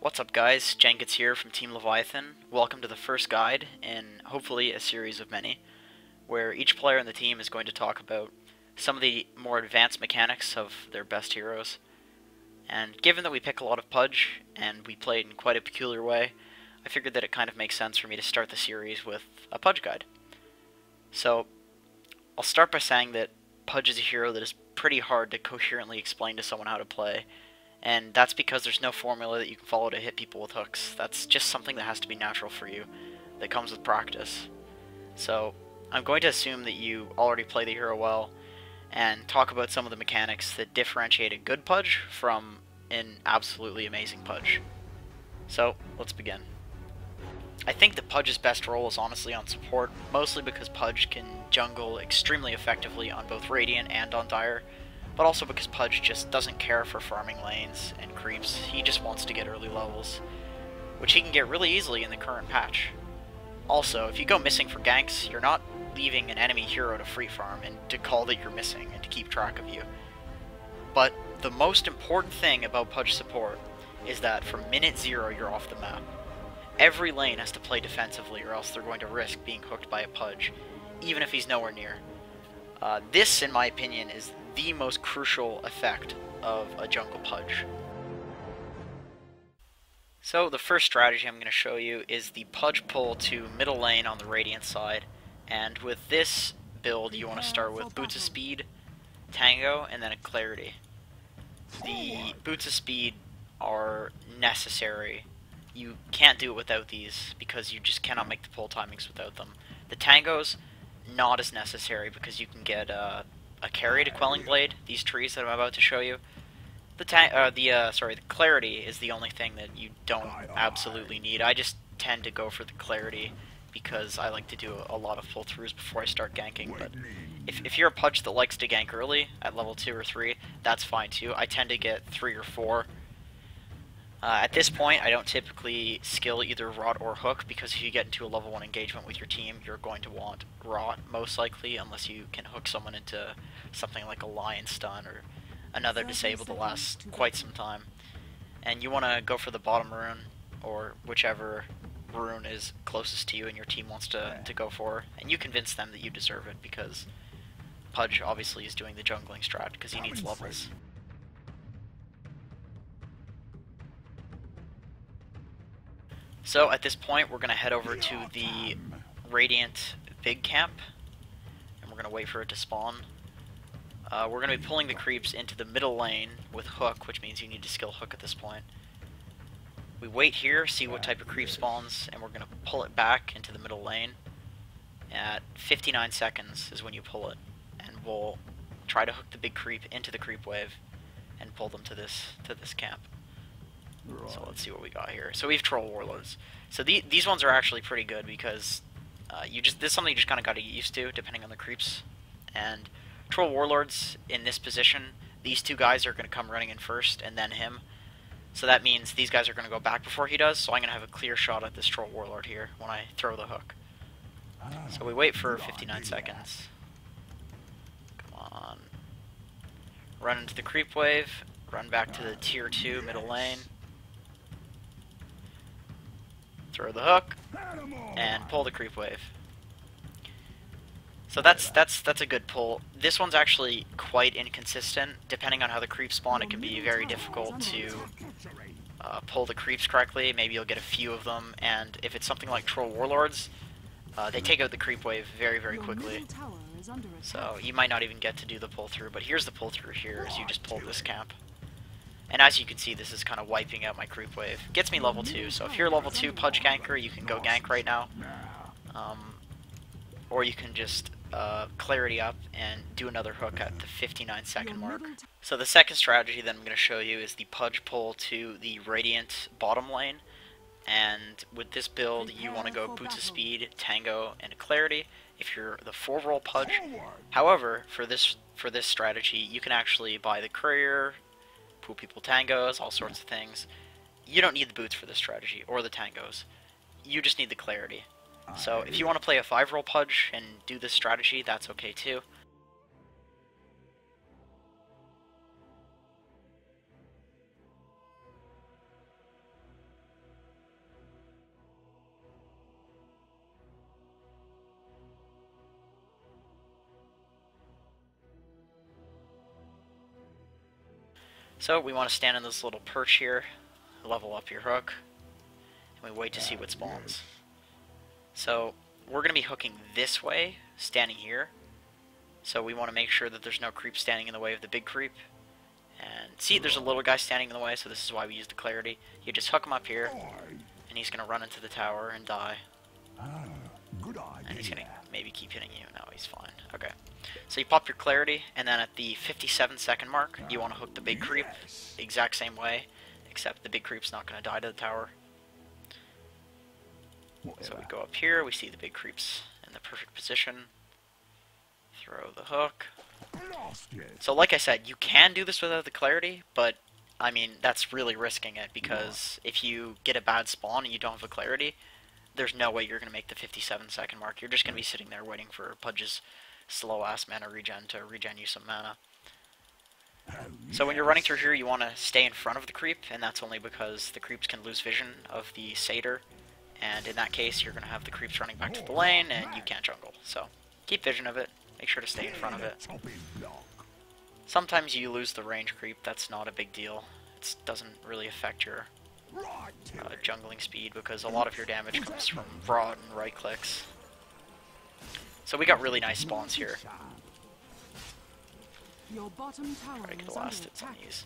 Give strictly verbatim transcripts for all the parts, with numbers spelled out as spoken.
What's up guys, Jenkins here from Team Leviathan. Welcome to the first guide, and hopefully a series of many, where each player on the team is going to talk about some of the more advanced mechanics of their best heroes. And given that we pick a lot of Pudge, and we play in quite a peculiar way, I figured that it kind of makes sense for me to start the series with a Pudge guide. So, I'll start by saying that Pudge is a hero that is pretty hard to coherently explain to someone how to play. And that's because there's no formula that you can follow to hit people with hooks. That's just something that has to be natural for you, that comes with practice. So, I'm going to assume that you already play the hero well, and talk about some of the mechanics that differentiate a good Pudge from an absolutely amazing Pudge. So, let's begin. I think that Pudge's best role is honestly on support, mostly because Pudge can jungle extremely effectively on both Radiant and on Dire, but also because Pudge just doesn't care for farming lanes and creeps. He just wants to get early levels, which he can get really easily in the current patch. Also, if you go missing for ganks, you're not leaving an enemy hero to free farm and to call that you're missing and to keep track of you. But the most important thing about Pudge support is that from minute zero you're off the map. Every lane has to play defensively or else they're going to risk being hooked by a Pudge, even if he's nowhere near. Uh, this, in my opinion, is the most crucial effect of a jungle Pudge. So the first strategy I'm going to show you is the Pudge pull to middle lane on the Radiant side, and with this build you want to start with Boots of Speed, Tango, and then a Clarity. The Boots of Speed are necessary. You can't do it without these because you just cannot make the pull timings without them. The Tangos, not as necessary because you can get uh, a carry to Quelling Blade, these trees that I'm about to show you. The ta uh, the uh, sorry, the Clarity is the only thing that you don't absolutely need. I just tend to go for the Clarity because I like to do a lot of pull throughs before I start ganking. But if if you're a Pudge that likes to gank early at level two or three, that's fine too. I tend to get three or four. Uh, at this point, I don't typically skill either Rot or Hook, because if you get into a level one engagement with your team, you're going to want Rot, most likely, unless you can hook someone into something like a Lion Stun or another Disable to last quite some time. And you want to go for the bottom rune, or whichever rune is closest to you and your team wants to, to go for, and you convince them that you deserve it, because Pudge obviously is doing the jungling strat, because he needs levels. So at this point, we're going to head over to the Radiant big camp, and we're going to wait for it to spawn. Uh, we're going to be pulling the creeps into the middle lane with Hook, which means you need to skill Hook at this point. We wait here, see what type of creep spawns, and we're going to pull it back into the middle lane. At fifty-nine seconds is when you pull it, and we'll try to hook the big creep into the creep wave and pull them to this to this camp. So let's see what we got here. So we have Troll Warlords. So the, these ones are actually pretty good because uh, you just this is something you just kind of got to get used to depending on the creeps. And Troll Warlords in this position, these two guys are going to come running in first and then him. So that means these guys are going to go back before he does. So I'm going to have a clear shot at this Troll Warlord here when I throw the hook. So we wait for fifty-nine seconds. Come on. Run into the creep wave. Run back to the tier two middle lane. Throw the hook and pull the creep wave. So that's that's that's a good pull. This one's actually quite inconsistent. Depending on how the creeps spawn, it can be very difficult to uh, pull the creeps correctly. Maybe you'll get a few of them, and if it's something like Troll Warlords, uh, they take out the creep wave very very quickly. So you might not even get to do the pull through. But here's the pull through. Here is you just pull this camp. And as you can see, this is kind of wiping out my creep wave. Gets me level two, so if you're level two Pudge ganker, you can go gank right now. Um, or you can just uh, Clarity up and do another hook at the fifty-nine second mark. So the second strategy that I'm going to show you is the Pudge pull to the Radiant bottom lane. And with this build, you want to go Boots of Speed, Tango, and Clarity if you're the four roll Pudge. However, for this, for this strategy, you can actually buy the Courier, people tangos, all sorts of things. You don't need the boots for this strategy, or the tangos. You just need the Clarity. So if you want to play a five roll Pudge and do this strategy, that's okay too. So we want to stand in this little perch here, level up your hook, and we wait to see what spawns. So we're going to be hooking this way, standing here. So we want to make sure that there's no creep standing in the way of the big creep. And see, there's a little guy standing in the way, so this is why we use the clarity. You just hook him up here, and he's going to run into the tower and die. And he's going to maybe keep hitting you. No, he's fine. Okay. So you pop your clarity, and then at the fifty-seven second mark, you want to hook the big creep the exact same way, except the big creep's not going to die to the tower. So we go up here, we see the big creep's in the perfect position. Throw the hook. So like I said, you can do this without the clarity, but I mean, that's really risking it, because if you get a bad spawn and you don't have a clarity, there's no way you're going to make the fifty-seven second mark. You're just going to be sitting there waiting for Pudge's slow-ass mana regen to regen you some mana. So when you're running through here, you want to stay in front of the creep, and that's only because the creeps can lose vision of the satyr, and in that case, you're going to have the creeps running back to the lane, and you can't jungle. So keep vision of it. Make sure to stay in front of it. Sometimes you lose the range creep. That's not a big deal. It doesn't really affect your uh, jungling speed, because a lot of your damage comes from broad and right clicks. So we got really nice spawns here. Try to get the last hits on these.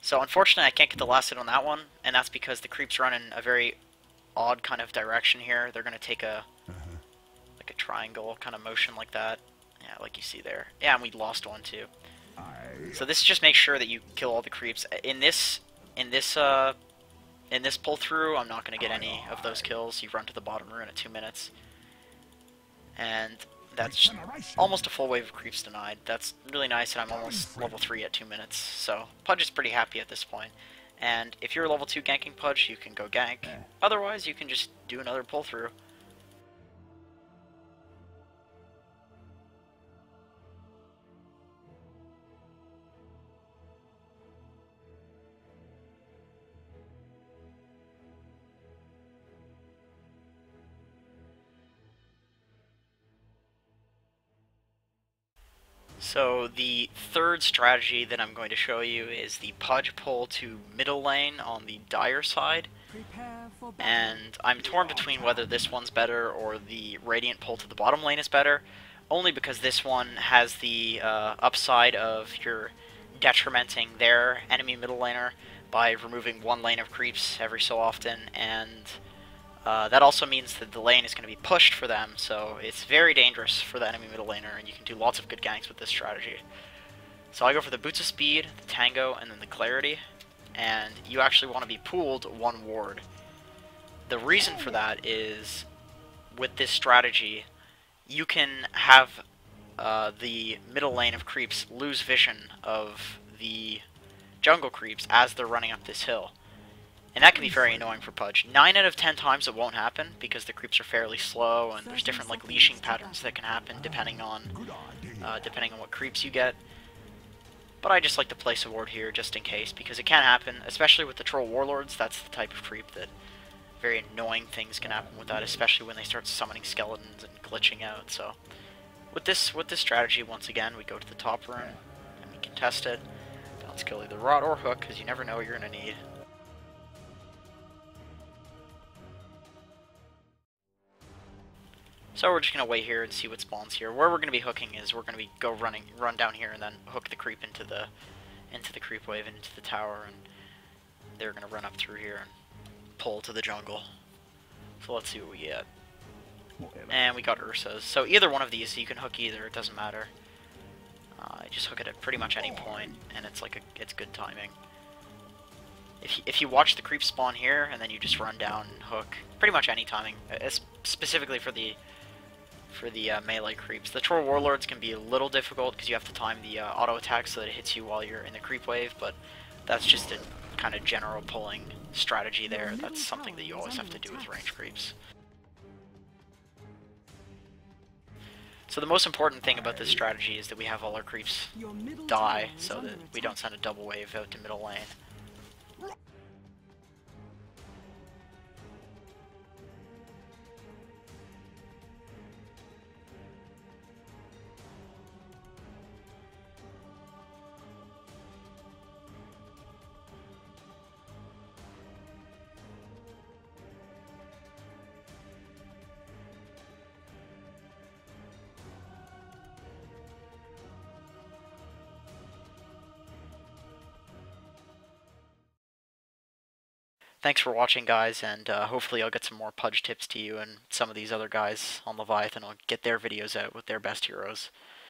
So unfortunately I can't get the last hit on that one, and that's because the creeps run in a very odd kind of direction here. They're going to take a like a triangle kind of motion like that. Yeah, like you see there. Yeah, and we lost one too. So this just makes sure that you kill all the creeps. In this in this uh in this pull through, I'm not going to get any of those kills. You run to the bottom rune at two minutes. And that's almost a full wave of creeps denied. That's really nice, and I'm almost level three at two minutes. So Pudge is pretty happy at this point. And if you're level two ganking Pudge, you can go gank. Otherwise, you can just do another pull through. So the third strategy that I'm going to show you is the Pudge pull to middle lane on the Dire side. And I'm torn between whether this one's better or the Radiant pull to the bottom lane is better, only because this one has the uh, upside of your detrimenting their enemy middle laner by removing one lane of creeps every so often, and Uh, that also means that the lane is going to be pushed for them, so it's very dangerous for the enemy middle laner, and you can do lots of good ganks with this strategy. So I go for the Boots of Speed, the Tango, and then the Clarity, and you actually want to be pooled one ward. The reason for that is, with this strategy, you can have uh, the middle lane of creeps lose vision of the jungle creeps as they're running up this hill. And that can be very annoying for Pudge. Nine out of ten times it won't happen, because the creeps are fairly slow, and there's different like leashing patterns that can happen depending on uh, depending on what creeps you get. But I just like to place a ward here just in case, because it can happen, especially with the Troll Warlords. That's the type of creep that very annoying things can happen with that, especially when they start summoning skeletons and glitching out. So with this with this strategy, once again, we go to the top room and we contest it. Bounce kill either rod or hook, because you never know what you're gonna need. So we're just going to wait here and see what spawns here. Where we're going to be hooking is we're going to be go running, run down here and then hook the creep into the into the creep wave and into the tower, and they're going to run up through here and pull to the jungle. So let's see what we get. And we got Ursas. So either one of these, you can hook either, it doesn't matter. Uh, just hook it at pretty much any point, and it's like a, it's good timing. If you, if you watch the creep spawn here and then you just run down and hook, pretty much any timing, it's specifically for the for the uh, melee creeps. The Troll Warlords can be a little difficult because you have to time the uh, auto attack so that it hits you while you're in the creep wave, but that's just a kind of general pulling strategy there. That's something that you always have to do with range creeps. So the most important thing about this strategy is that we have all our creeps die so that we don't send a double wave out to middle lane. thanks for watching, guys, and uh, hopefully I'll get some more Pudge tips to you, and some of these other guys on Leviathan will get their videos out with their best heroes.